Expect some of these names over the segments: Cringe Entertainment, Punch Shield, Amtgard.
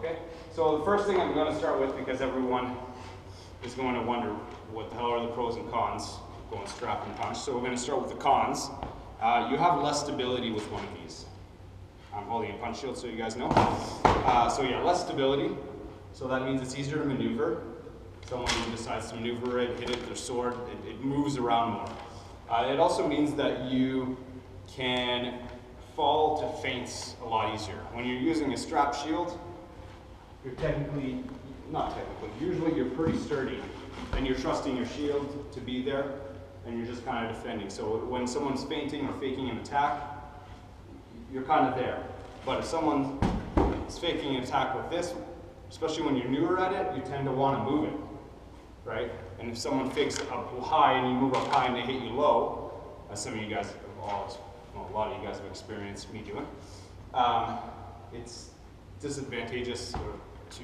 okay? So the first thing I'm going to start with, because everyone is going to wonder what the hell are the pros and cons of going strap and punch. So we're going to start with the cons. You have less stability with one of these. I'm holding a punch shield so you guys know. So yeah, less stability. So that means it's easier to maneuver. Someone who decides to maneuver it, hit it with their sword, it moves around more. It also means that you can fall to feints a lot easier. When you're using a strap shield, you're technically, not technically, usually you're pretty sturdy and you're trusting your shield to be there and you're just kind of defending. So when someone's feinting or faking an attack, you're kind of there. But if someone is faking an attack with this, especially when you're newer at it, you tend to want to move it, right? And if someone fakes up high and you move up high and they hit you low, as some of you guys have a lot of you guys have experienced me doing, it's disadvantageous to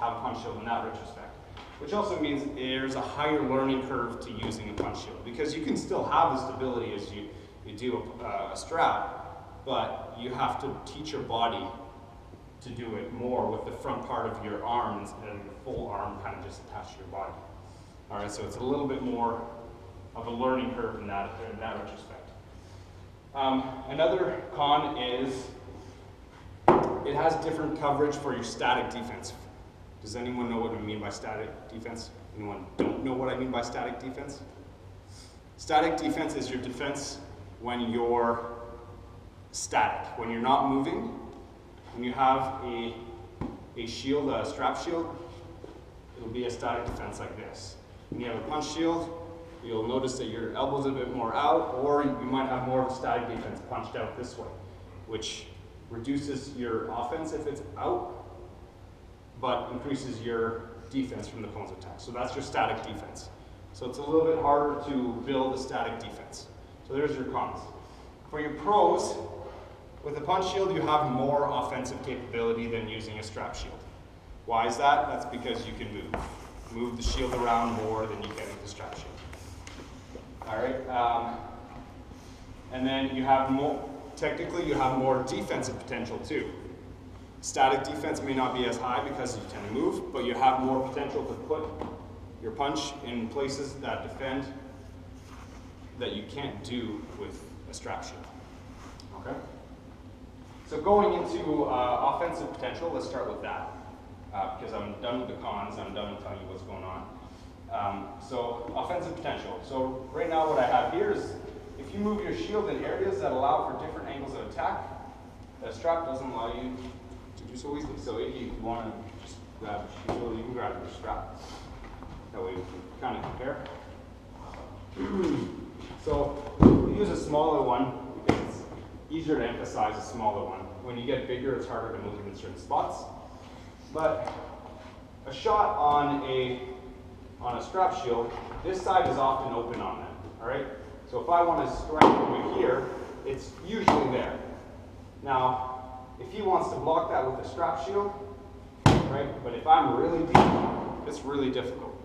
have a punch shield in that retrospect. Which also means there's a higher learning curve to using a punch shield, because you can still have the stability as you do a strap, but you have to teach your body to do it more with the front part of your arm instead of your full arm kind of just attached to your body. All right, so it's a little bit more of a learning curve in that retrospect. Another con is it has different coverage for your static defense. Does anyone know what I mean by static defense? Anyone don't know what I mean by static defense? Static defense is your defense when you're static, when you're not moving. When you have a shield, a strap shield, it'll be a static defense like this. When you have a punch shield, you'll notice that your elbow's a bit more out, or you might have more of a static defense punched out this way, which reduces your offense if it's out, but increases your defense from the opponent's attack. So that's your static defense. So it's a little bit harder to build a static defense. So there's your cons. For your pros, with a punch shield, you have more offensive capability than using a strap shield. Why is that? That's because you can move the shield around more than you can with the strap shield. All right, and then you have more, technically you have more defensive potential too. Static defense may not be as high because you tend to move, but you have more potential to put your punch in places that defend that you can't do with a strap shield, okay? So going into offensive potential, let's start with that, because I'm done with the cons, I'm done with telling you what's going on. So offensive potential. So right now what I have here is, if you move your shield in areas that allow for different angles of attack, the strap doesn't allow you to do so easily. So if you want to just grab your shield, you can grab your strap. That way we can kind of compare. So we'll use a smaller one. Easier to emphasize a smaller one. When you get bigger, it's harder to move in certain spots. But a shot on a strap shield, this side is often open on them, all right? So if I want to strike over here, it's usually there. Now, if he wants to block that with a strap shield, right? But if I'm really deep, it's really difficult.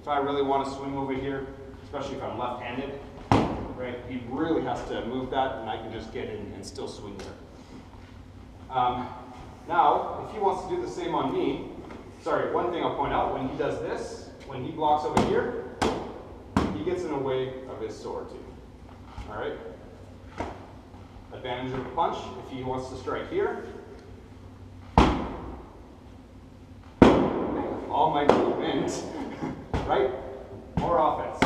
If I really want to swing over here, especially if I'm left-handed, right? He really has to move that, and I can just get in and still swing there. Now, if he wants to do the same on me, sorry, one thing I'll point out, when he does this, when he blocks over here, he gets in the way of his sword too, all right? Advantage of a punch, if he wants to strike here, all my movement, right? More offense.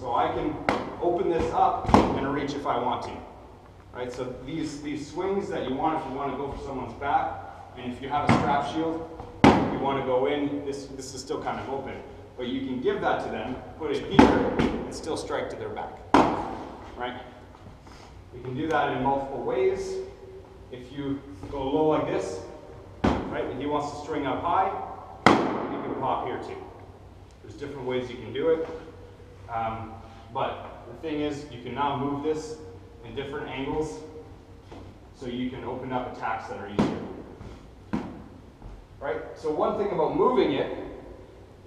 So I can open this up and reach if I want to. Right? So these swings that you want, if you want to go for someone's back, and if you have a strap shield, you want to go in, this is still kind of open, but you can give that to them, put it here, and still strike to their back. Right? We can do that in multiple ways. If you go low like this, right, and he wants to string up high, you can pop here too. There's different ways you can do it. But the thing is, you can now move this in different angles so you can open up attacks that are easier. Right? So one thing about moving it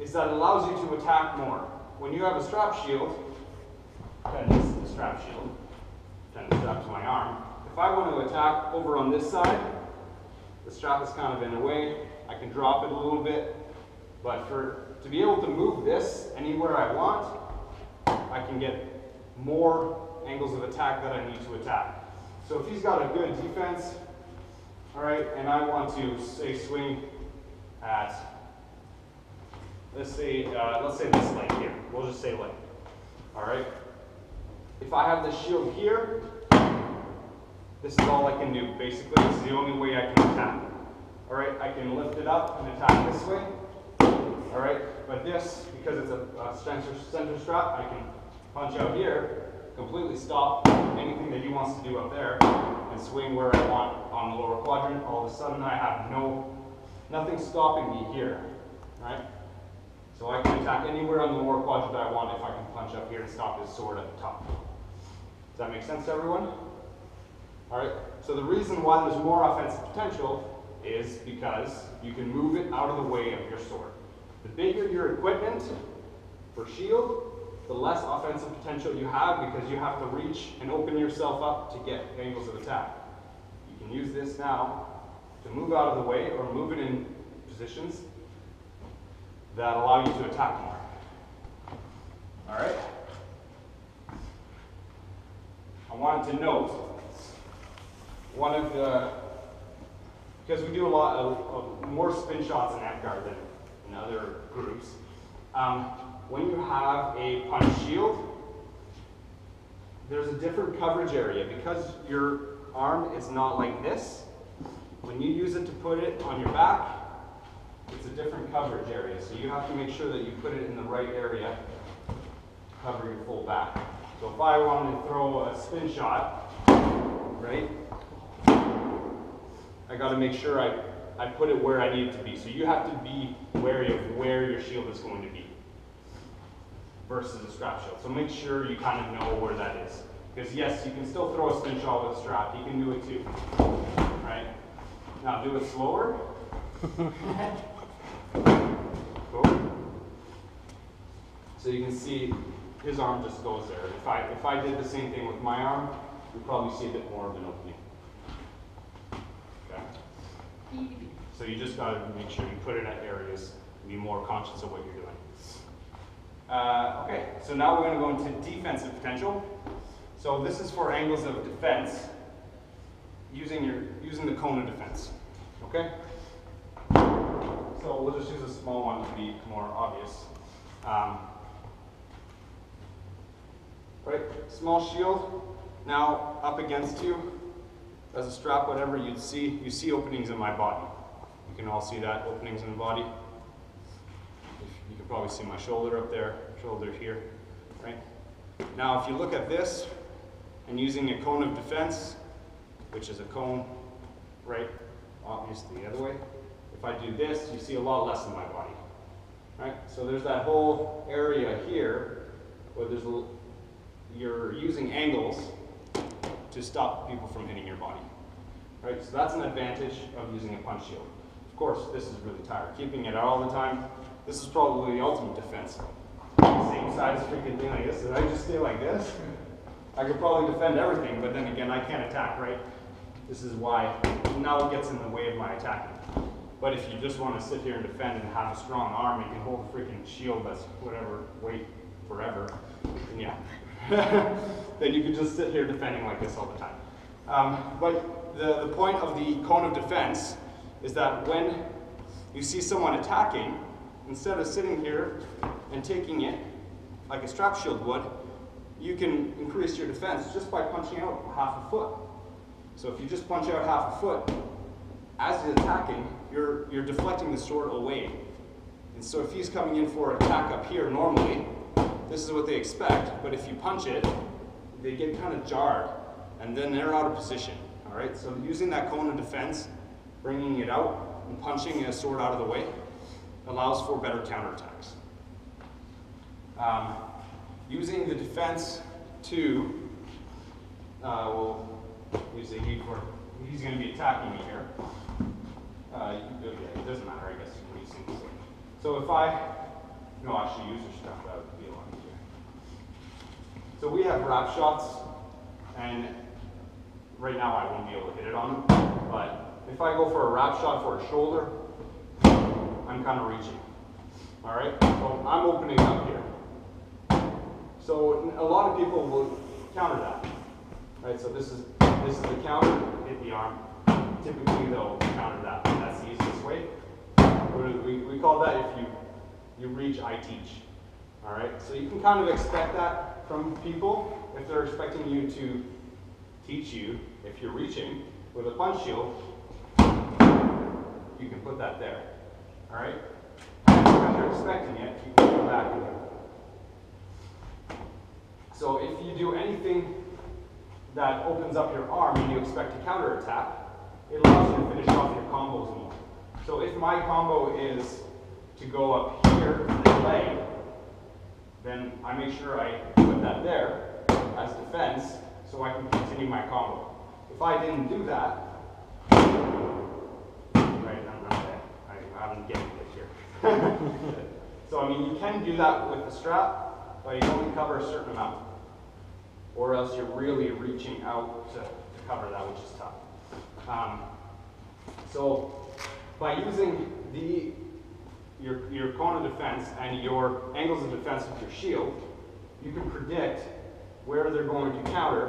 is that it allows you to attack more. When you have a strap shield, this is the strap shield, kind of strapped to my arm. If I want to attack over on this side, the strap is kind of in the way. I I can drop it a little bit, but to be able to move this anywhere I want, I can get more angles of attack that I need to attack. So if he's got a good defense, all right, and I want to say swing at, let's say this leg here. We'll just say leg. All right. If I have the shield here, this is all I can do. Basically, this is the only way I can attack. All right, I can lift it up and attack this way. All right, but this, because it's a center strap, I can punch out here, completely stop anything that he wants to do up there, and swing where I want on the lower quadrant. All of a sudden, I have nothing stopping me here. All right, so I can attack anywhere on the lower quadrant I want if I can punch up here and stop his sword at the top. Does that make sense to everyone? All right, so the reason why there's more offensive potential is because you can move it out of the way of your sword. The bigger your equipment for shield, the less offensive potential you have because you have to reach and open yourself up to get angles of attack. You can use this now to move out of the way or move it in positions that allow you to attack more. All right? I wanted to note, because we do a lot of more spin shots in Amtgard than in other groups, when you have a punch shield, there's a different coverage area because your arm is not like this. When you use it to put it on your back, it's a different coverage area. So you have to make sure that you put it in the right area to cover your full back. So if I wanted to throw a spin shot, right? I got to make sure I put it where I need it to be. So you have to be wary of where your shield is going to be versus a strap shield. So make sure you kind of know where that is. Because yes, you can still throw a spin shot with a strap. You can do it too, right? Now do it slower. Cool. So you can see his arm just goes there. If I did the same thing with my arm, you'd probably see a bit more of an opening. So you just got to make sure you put it at areas and be more conscious of what you're doing. Okay, so now we're going to go into defensive potential. So this is for angles of defense using the cone of defense. Okay? So we'll just use a small one to be more obvious. Right, small shield now up against you. As a strap, whatever you see openings in my body. You can all see that, openings in the body. You can probably see my shoulder up there, shoulder here, right? Now, if you look at this, and using a cone of defense, which is a cone, right, obviously the other way. If I do this, you see a lot less in my body, right? So there's that whole area here where you're using angles to stop people from hitting your body, right? So that's an advantage of using a punch shield. Of course, this is really tired. Keeping it out all the time, this is probably the ultimate defense. Same size freaking thing like this. If I just stay like this, I could probably defend everything, but then again, I can't attack, right? This is why now it gets in the way of my attacking. But if you just want to sit here and defend and have a strong arm and can hold a freaking shield that's whatever weight forever, then yeah. Then you can just sit here defending like this all the time. But the point of the cone of defense is that when you see someone attacking, instead of sitting here and taking it like a strap shield would, you can increase your defense just by punching out half a foot. So if you just punch out half a foot, as he's attacking, you're deflecting the sword away. And so if he's coming in for an attack up here normally, this is what they expect, but if you punch it, they get kind of jarred, and then they're out of position, all right? So using that cone of defense, bringing it out, and punching a sword out of the way allows for better counterattacks. Using the defense to, we'll use the heat for, he's going to be attacking me here. It doesn't matter, I guess, what he's saying. So if I should use your strap, that would be a lot easier. So we have wrap shots, and right now I won't be able to hit it on them, but if I go for a wrap shot for a shoulder, I'm kind of reaching. All right, so I'm opening up here. So a lot of people will counter that. All right, so this is the counter, hit the arm. Typically they'll counter that. That's the easiest way. We call that if you reach, I teach. All right, so you can kind of expect that from people if they're expecting you to teach you. If you're reaching with a punch shield, you can put that there. All right, if you're expecting it, you can come back with it. So if you do anything that opens up your arm and you expect to counterattack, it allows you to finish off your combos more. So if my combo is to go up here and lay, then I make sure I put that there as defense so I can continue my combo. If I didn't do that, right, I'm not there. I'm getting it here. So I mean, you can do that with the strap, but you only cover a certain amount, or else you're really reaching out to cover that, which is tough. So by using your cone of defense and your angles of defense with your shield, you can predict where they're going to counter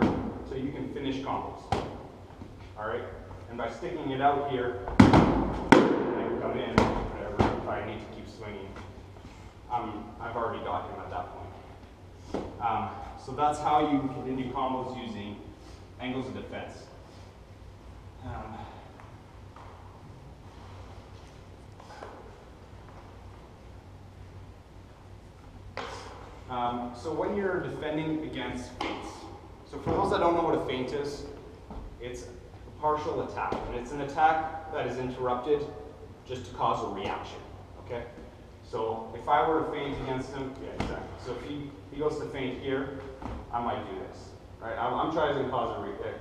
so you can finish combos. All right, and by sticking it out here, I can come in, whatever, if I need to keep swinging. I've already got him at that point. So that's how you continue combos using angles of defense. So when you're defending against feints, so for those that don't know what a feint is, it's a partial attack, and it's an attack that is interrupted just to cause a reaction, okay? So if I were to feint against him, yeah, exactly. So if he goes to feint here, I might do this, right? I'm trying to cause a reaction.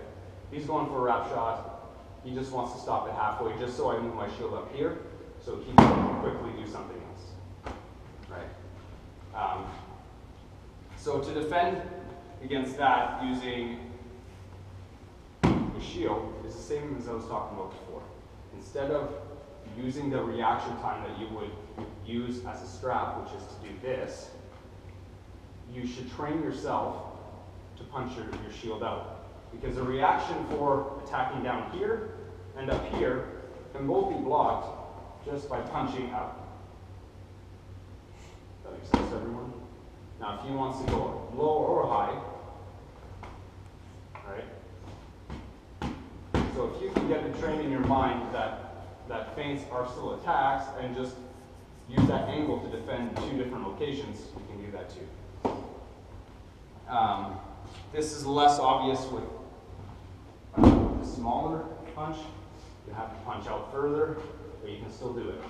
He's going for a wrap shot. He just wants to stop it halfway just so I move my shield up here so he can quickly do something else, right? So to defend against that using the shield is the same as I was talking about before. Instead of using the reaction time that you would use as a strap, which is to do this, you should train yourself to punch your shield out. Because the reaction for attacking down here and up here can both be blocked just by punching out. Does that make sense to everyone? Now, if he wants to go low or high, right? So if you can get the train in your mind that feints are still attacks and just use that angle to defend two different locations, you can do that too. This is less obvious with a smaller punch. You have to punch out further, but you can still do it.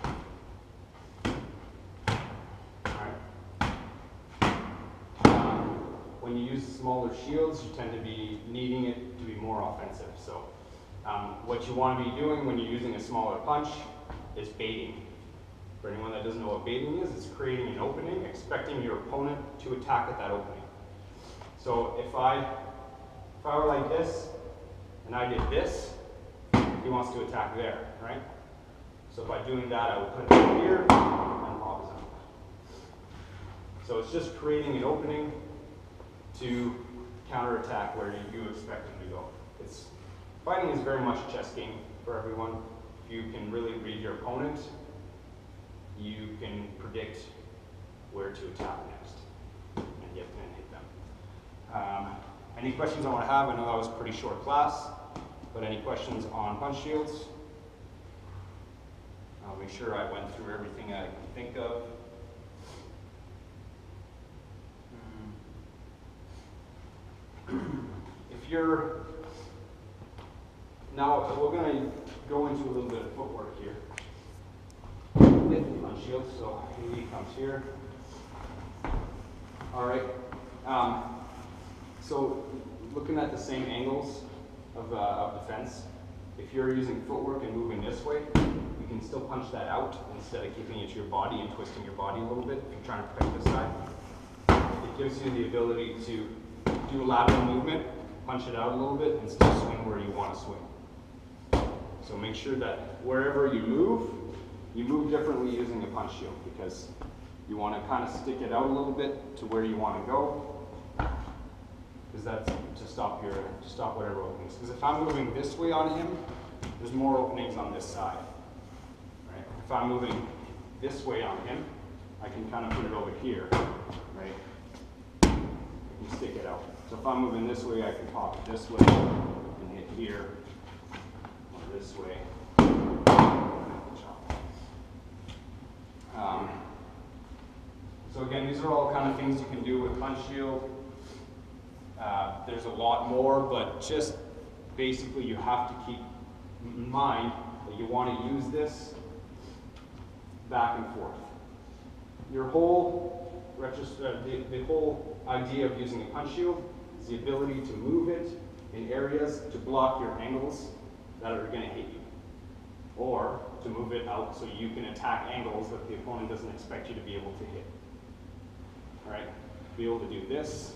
When you use smaller shields, you tend to be needing it to be more offensive. So what you want to be doing when you're using a smaller punch is baiting. For anyone that doesn't know what baiting is, it's creating an opening, expecting your opponent to attack at that opening. So if I were like this, and I did this, he wants to attack there, right? So by doing that, I would put it over here, and pop his up. So it's just creating an opening to counterattack where you expect them to go. Fighting is very much a chess game for everyone. If you can really read your opponent, you can predict where to attack next and get and hit them. Any questions I want to have? I know that was a pretty short class, but any questions on punch shields? I'll make sure I went through everything I can think of. If you're, now we're going to go into a little bit of footwork here. Punch shield, so he comes here. All right. So looking at the same angles of defense, if you're using footwork and moving this way, you can still punch that out instead of keeping it to your body and twisting your body a little bit. If you're trying to protect this side, it gives you the ability to do lateral movement, punch it out a little bit, and still swing where you want to swing. So make sure that wherever you move, You move differently using a punch shield because you want to kind of stick it out a little bit to where you want to go, because that's to stop whatever openings. Because if I'm moving this way on him, there's more openings on this side. Right? If I'm moving this way on him, I can kind of put it over here. Right? I can stick it out. So if I'm moving this way, I can pop it this way and hit here, or this way. So again, these are all kind of things you can do with punch shield. There's a lot more, but just basically you have to keep in mind that you want to use this back and forth. Your whole the whole idea of using a punch shield is the ability to move it in areas to block your angles that are going to hit you, or to move it out so you can attack angles that the opponent doesn't expect you to be able to hit. All right, be able to do this.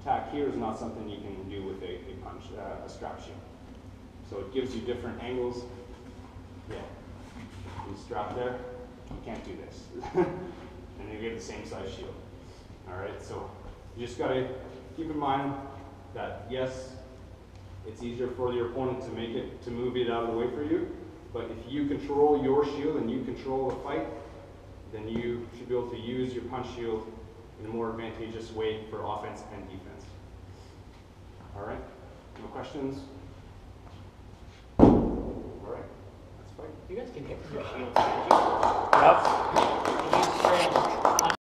Attack here is not something you can do with a strap shield. So it gives you different angles. Yeah, you strap there, you can't do this. And you get the same size shield. All right, so you just gotta keep in mind that yes, it's easier for your opponent to make it, to move it out of the way for you, but if you control your shield and you control the fight, then you should be able to use your punch shield in a more advantageous way for offense and defense. All right, no questions? All right, that's fine. You guys can get your shields. Yep.